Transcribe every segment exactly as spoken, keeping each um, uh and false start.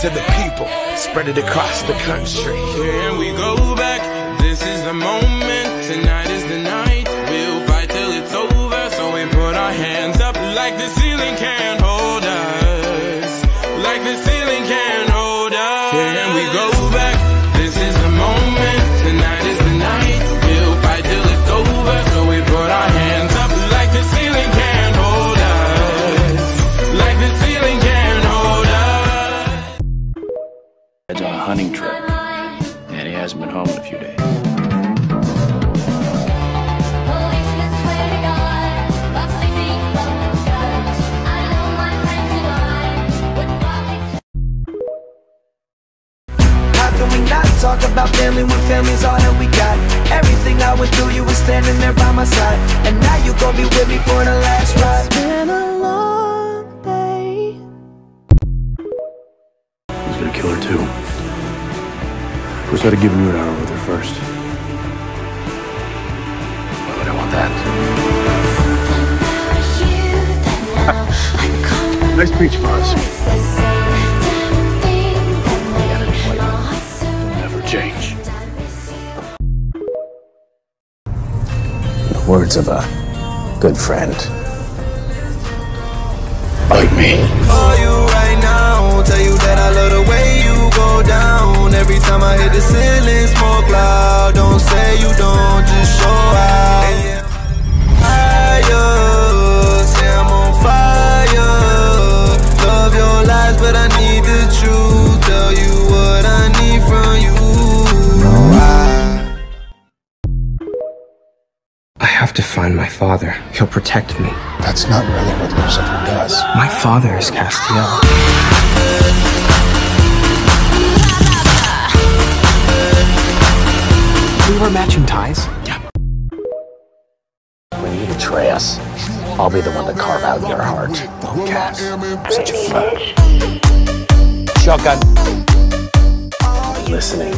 to the people, spread it across the country. Here we go back, this is the moment, tonight is the night, we'll fight till it's over, so we put our hands up like the ceiling can't hold us, like the ceiling can't hold us. Here we go back, this is the moment, tonight is the night, we'll fight till it's over, so we put our hands up like the ceiling can't hold us, like the ceiling can't hold us. Dad's on a hunting trip, and he hasn't been home in a few days. Talk about family when family's all that we got. Everything I went through, you were standing there by my side, and now you gon' be with me for the last ride. It's been a long day. He's gonna kill her too. Of course I'd have given you an hour with her first. Why would I want that? Nice preach, boss. Change. The words of a good friend. Bite me. Call you right now, tell you that I love the way you go down. Every time I hit the ceiling, smoke loud. Don't say you don't, just show out. Fire, say I'm on fire. Love your lies, but I need the truth. Tell you what I need from you. To find my father. He'll protect me. That's not really what Lucifer does. My father is Castiel. We were matching ties? Yeah. When you betray us, I'll be the one to carve out your heart. Oh, Cass. Such a fuck. Shotgun. I'm listening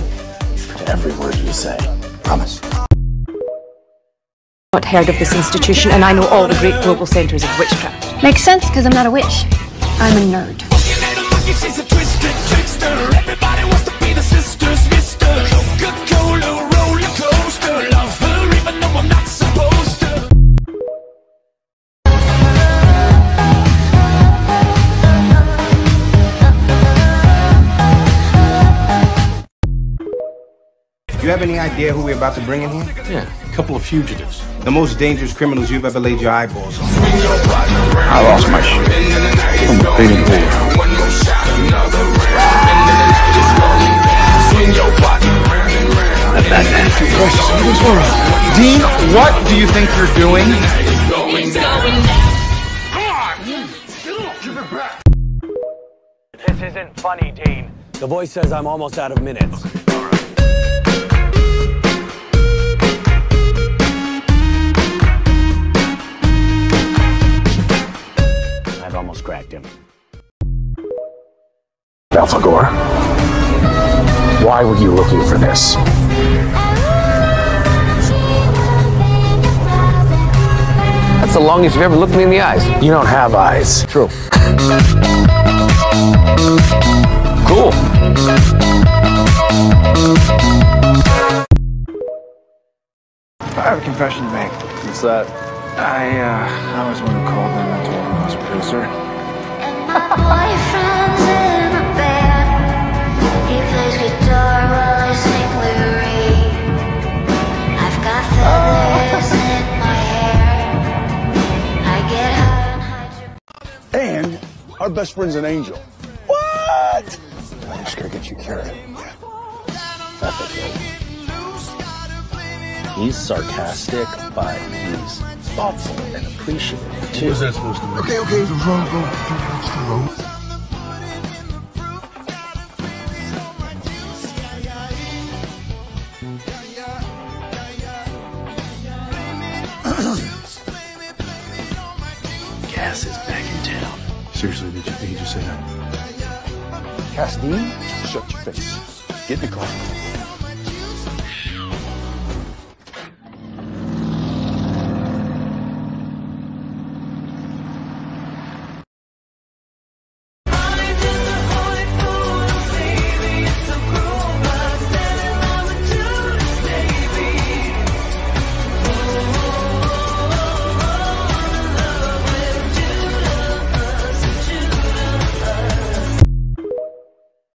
to every word you say. Promise. Not heard of this institution, and I know all the great global centers of witchcraft. Makes sense, because I'm not a witch. I'm a nerd. Do you have any idea who we're about to bring in here? Yeah. Couple of fugitives. The most dangerous criminals you've ever laid your eyeballs on. I lost my shit. I'm a big boy. Dean, what do you think you're doing? This isn't funny, Dean. The voice says I'm almost out of minutes. Almost cracked him. Belphegor, why were you looking for this? That's the longest you've ever looked me in the eyes. You don't have eyes. True. Cool. I have a confession to make. What's that? I, uh, I was one who called them and told them I was a producer. And my boyfriend's in a band. He plays guitar while I sing lyrics. I've got feathers uh. in my hair. I get high and hydro. And our best friend's an angel. What? I'm just gonna get you cured. Yeah. That's it. He's sarcastic, but he's thoughtful and appreciative, too. What was that supposed to mean? Okay, okay, the road, go. It's the road. Cass is back in town. Seriously, did you think he just said that? Cass Dean, shut your face. Get in the car.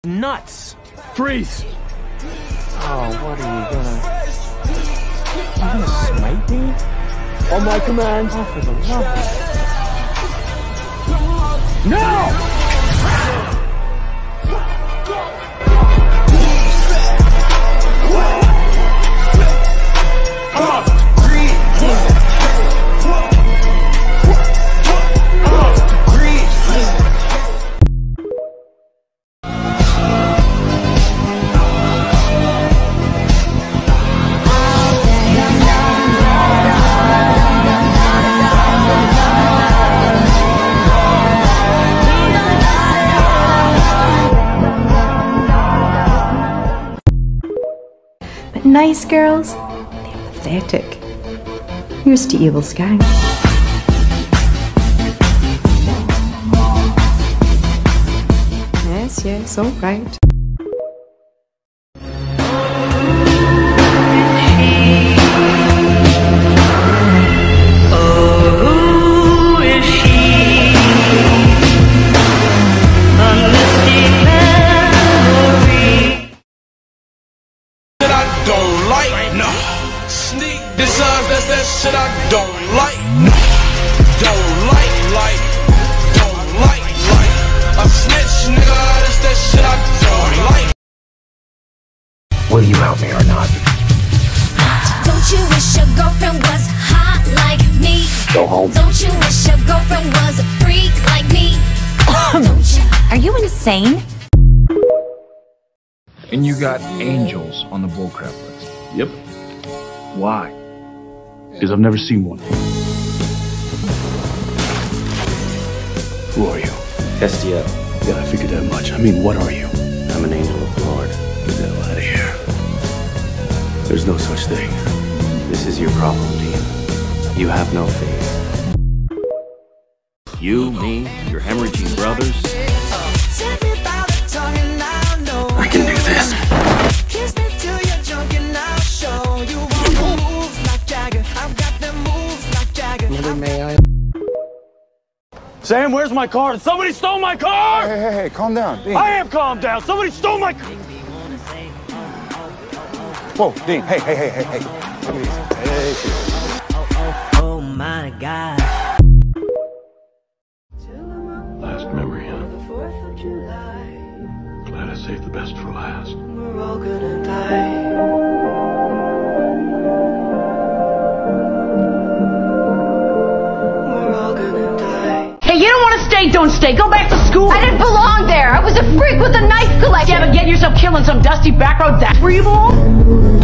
Nuts! Freeze! Oh, what are you gonna... Are you gonna snipe me? On my command! Oh, for the love of... No! Come on! Nice girls, they're pathetic. Here's to evil's gang. Yes, yes, all right. Will you help me or not? Don't you wish your girlfriend was hot like me? Go home. Don't you wish your girlfriend was a freak like me? Don't you? Are you insane? And you got angels on the bullcrap list. Yep. Why? Because I've never seen one. Who are you? Castiel. Yeah, I figured that much. I mean, what are you? I'm an angel of the Lord. Get the hell out of here. There's no such thing. This is your problem, Dean. You have no faith. You, me, your hemorrhaging brothers. I can do this. Mother, may I? Sam, where's my car? Somebody stole my car! Hey, hey, hey, calm down, Dean. I am calm down. Somebody stole my car! Whoa, Dean, hey, hey, hey, hey, hey. Take it easy. Hey, oh, oh, oh, my God. Last memory, huh? fourth of July. Glad I saved the best for last. We're all gonna die. We're all gonna die. Hey, you don't wanna stay, don't stay. Go back to school. I didn't belong there. I was a freak with a knife collection. Yeah, but getting yourself killed in some dusty back road, that's where you belong?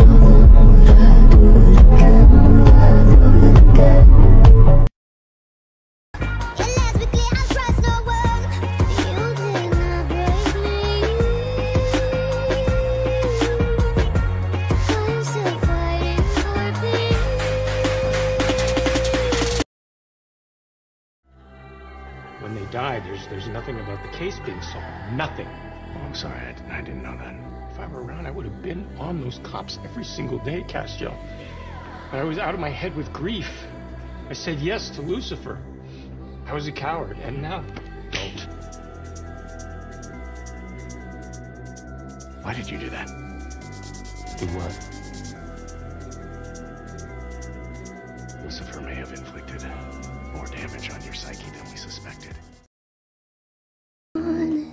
When they die, there's there's nothing about the case being solved. Nothing. Oh, I'm sorry, I didn't, I didn't know that. If I were around, I would have been on those cops every single day, Castiel. I was out of my head with grief. I said yes to Lucifer. I was a coward, and now, don't. Why did you do that? Do what? Lucifer may have inflicted more damage on your psyche than we suspected.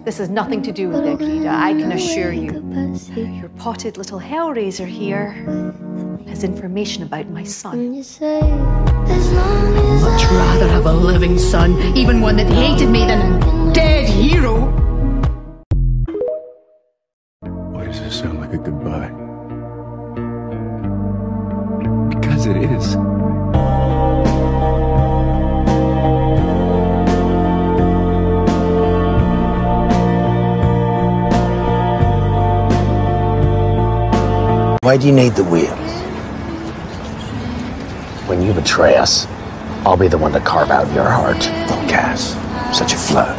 This has nothing to do with Egida, I can assure you. Your potted little Hellraiser here has information about my son. Much rather have a living son, even one that hated me, than a dead hero. Why does this sound like a goodbye? Because it is. Why do you need the wheel? When you betray us, I'll be the one to carve out your heart. Oh, Cass, such a flirt.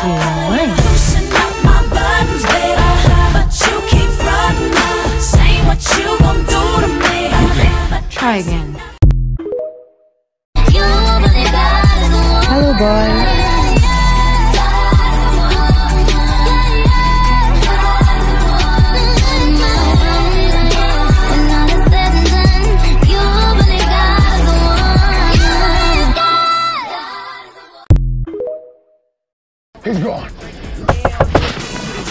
Okay. Try again. Hello, boy. He's gone. Time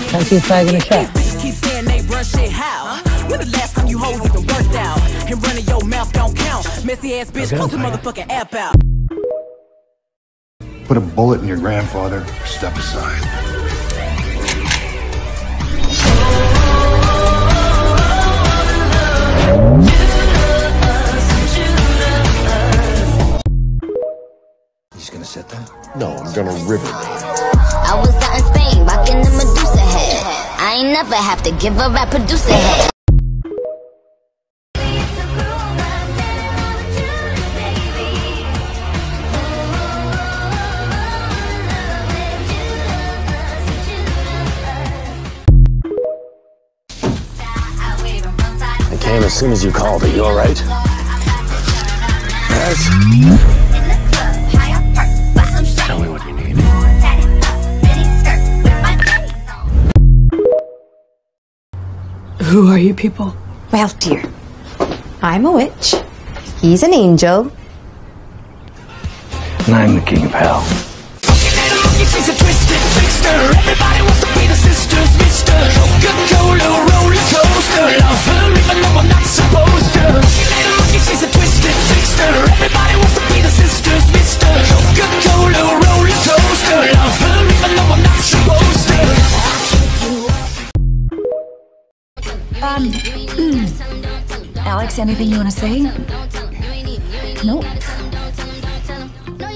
to see a flag in the shop. Keep saying they run shit. How? When the last time you hoes even worked out? Him running your mouth don't count. Messy ass bitch, put the motherfucking app out. Put a bullet in your grandfather. Step aside. He's gonna set that? No, I'm gonna rip it. I was out in Spain, rocking the Medusa head. I ain't never have to give a rap producer head. I came as soon as you called, are you alright? Yes? Who are you people? Well, dear, I'm a witch. He's an angel. And I'm the king of hell. Um, mm. Alex, anything you want to say? Nope.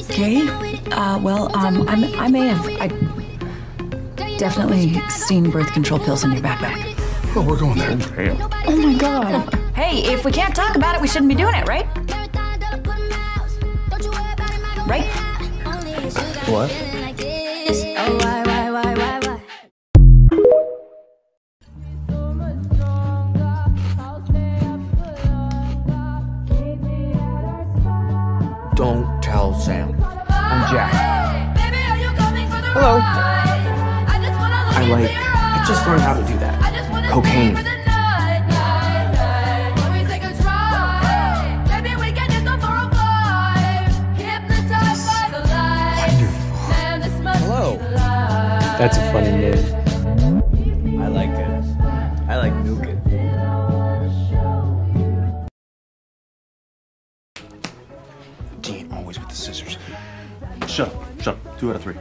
Okay. Uh, well, um, I'm, I may have, I definitely seen birth control pills in your backpack. Well, we're going there. Oh my God. Hey, if we can't talk about it, we shouldn't be doing it, right? Right? What? Oh, why, why, why, why, why? Don't tell Sam. I'm Jack. Hello. I like, I just learned how to do that. Cocaine. Wonderful. Hello. That's a funny name. I like it. I like Nuke It. Dean, always with the scissors. Shut up, shut up. Two out of three.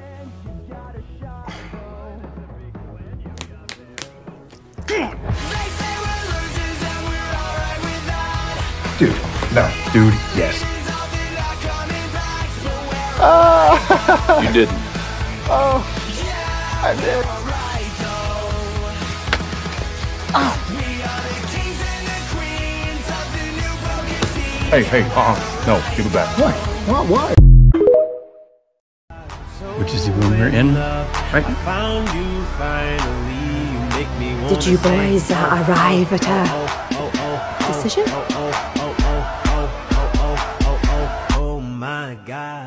Dude, no. Dude, yes. Oh. You didn't. Oh, I did. Oh. Hey, hey, uh-uh. No, give it back. Why? Why? Why? Which is the room we're in, right? I found you finally. You make me Did you boys uh, arrive at a decision? Oh, oh, oh, oh, oh, oh, oh, oh, oh, oh my God.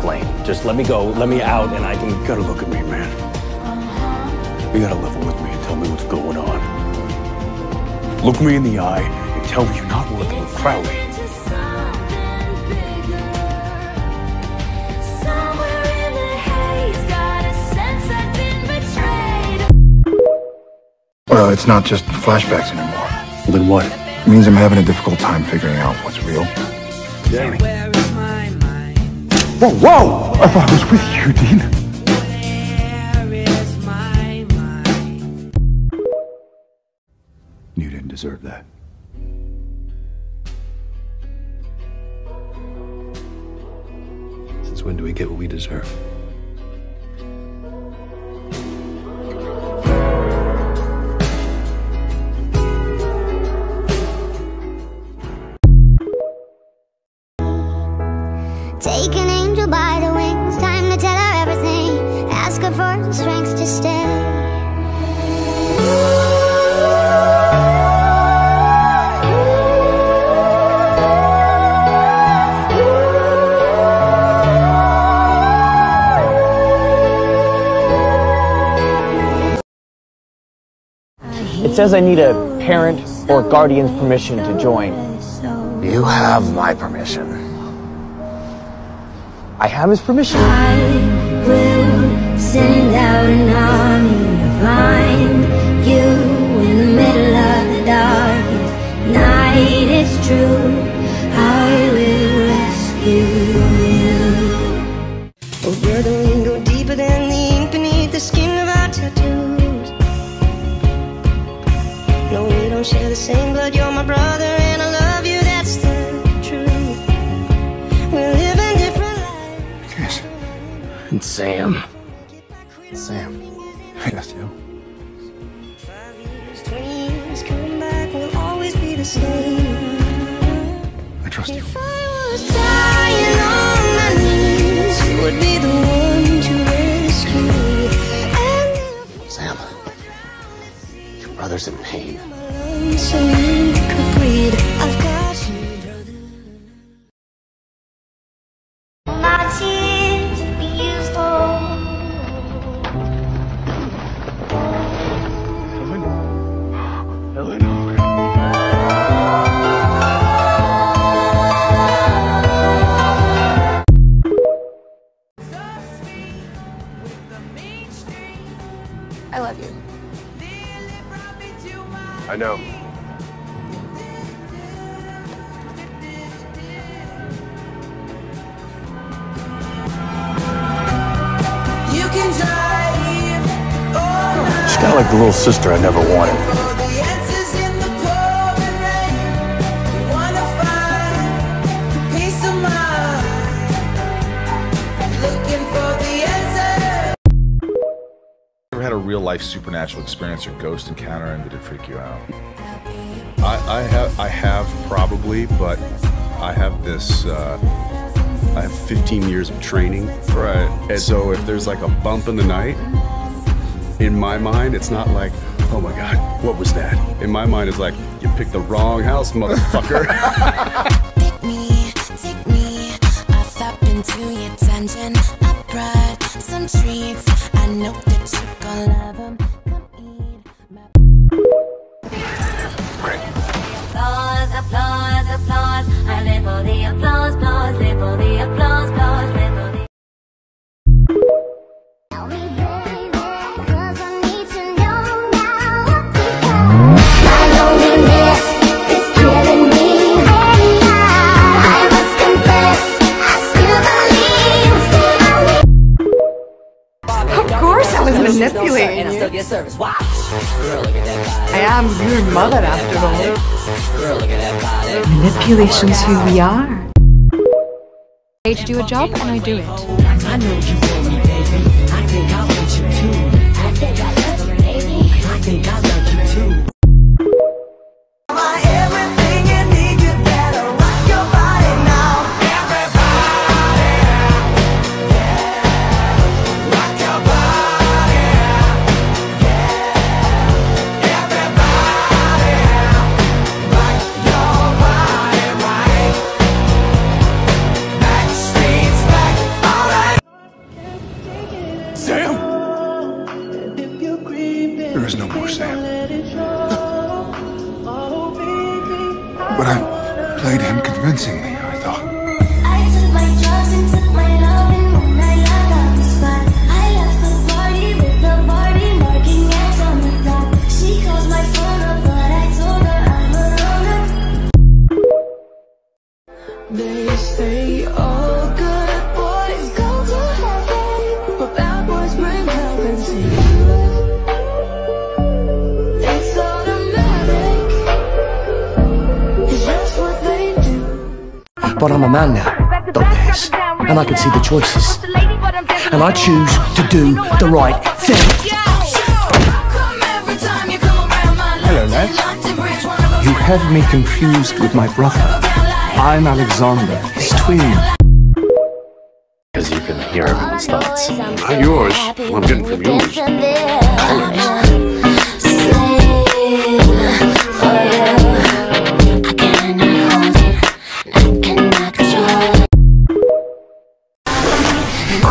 Blaine, just let me go, let me out, and I can. You gotta look at me, man. You gotta level with me and tell me what's going on. Look me in the eye. Tell me you're not working with Crowley. Well, it's not just flashbacks anymore. Well, then what? It means I'm having a difficult time figuring out what's real. Danny. Whoa, whoa! I thought I was with you, Dean. You didn't deserve that. Since when do we get what we deserve? Take an angel by the wings, time to tell her. to stay. It says I need a parent or guardian's permission to join. You have my permission. I have his permission. I will send out an army to find you in the middle of the darkest night. It's true. I will rescue you. Oh, we're the wind, go deeper than the ink beneath the skin of our tattoo. No, we don't share the same blood, you're my brother and I love you, that's the truth. We're living different lives. Yes. And Sam. Sam. I got you. Five years, twenty years, coming back will always be the same. I trust you. If I was dying on my knees, you would be the one to rescue me. Sam. Brothers in pain. I love you. I know. She's kind of like the little sister I never wanted. Life supernatural experience or ghost encounter, and did it freak you out? I, I have, I have probably, but I have this. Uh, I have fifteen years of training, right? And so if there's like a bump in the night, in my mind, it's not like, oh my God, what was that? In my mind, it's like, you picked the wrong house, motherfucker. Pick me, take me, I've up into your dungeon. I brought some treats. I know that you're gonna love them. Come eat my... Great. Applause, applause, applause. I live for the applause, applause. Live for the applause, applause. Live for the... Tell me, baby, 'cause I need to know now what become. My loneliness is killing me. I must confess, I still believe. Of course I was manipulating you. I am your mother after all. Manipulation's who we are. I need to do a job and I do it. I know you feel me, baby. I think I want you too. I think I love you, baby. I think I love you too. There is no more Sam. But I played him convincingly, I thought. I took my drugs and took my love, and when I got out the spot, I left the party with the party marking X on the dot. She calls my phone up, but I told her I'm alone. They say all good boys go to heaven, but bad boys bring heaven to you. But I'm a man now, Doctors, and I can see the choices, and I choose to do the right thing. Hello, lads. You have me confused with my brother. I'm Alexander, his twin. As you can. hear everyone's thoughts. Not yours. Well, I'm getting from yours. I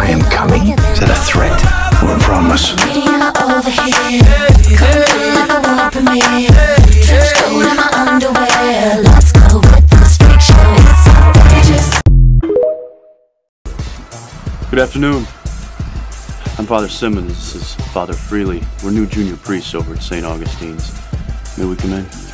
am coming to the threat of a promise. Good afternoon. I'm Father Simmons. This is Father Freely. We're new junior priests over at Saint Augustine's. May we come in?